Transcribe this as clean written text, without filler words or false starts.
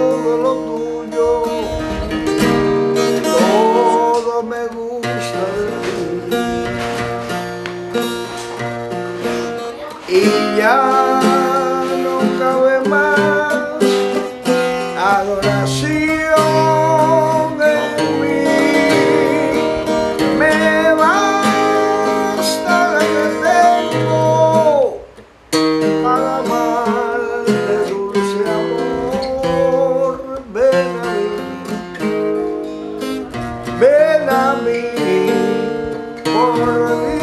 todo lo tuyo, todo me gusta de ti. Y ya no cabe más adoración en mí, me basta la que tengo para amar de dulce amor. Ven a mí por mí.